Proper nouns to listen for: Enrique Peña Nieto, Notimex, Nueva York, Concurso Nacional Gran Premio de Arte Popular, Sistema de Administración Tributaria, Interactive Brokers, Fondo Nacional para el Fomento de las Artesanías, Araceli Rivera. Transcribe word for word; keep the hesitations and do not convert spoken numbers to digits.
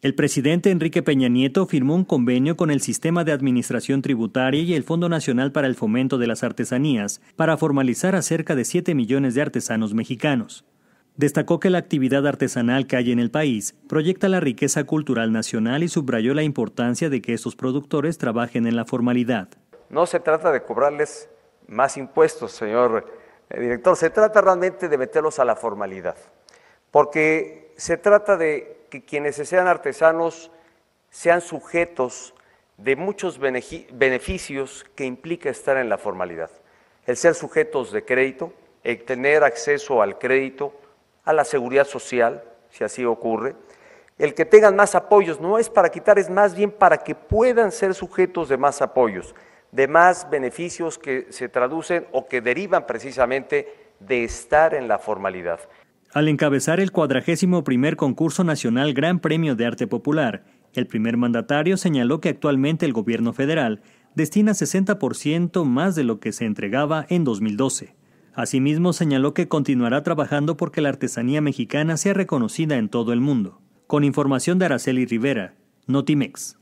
El presidente Enrique Peña Nieto firmó un convenio con el Sistema de Administración Tributaria y el Fondo Nacional para el Fomento de las Artesanías para formalizar a cerca de siete millones de artesanos mexicanos. Destacó que la actividad artesanal que hay en el país proyecta la riqueza cultural nacional y subrayó la importancia de que estos productores trabajen en la formalidad. No se trata de cobrarles más impuestos, señor director, se trata realmente de meterlos a la formalidad, porque se trata de que quienes sean artesanos sean sujetos de muchos beneficios que implica estar en la formalidad. El ser sujetos de crédito, el tener acceso al crédito, a la seguridad social, si así ocurre, el que tengan más apoyos, no es para quitar, es más bien para que puedan ser sujetos de más apoyos, de más beneficios que se traducen o que derivan precisamente de estar en la formalidad. Al encabezar el cuadragésimo primer Concurso Nacional Gran Premio de Arte Popular, el primer mandatario señaló que actualmente el gobierno federal destina sesenta por ciento más de lo que se entregaba en dos mil doce. Asimismo, señaló que continuará trabajando porque la artesanía mexicana sea reconocida en todo el mundo. Con información de Araceli Rivera, Notimex.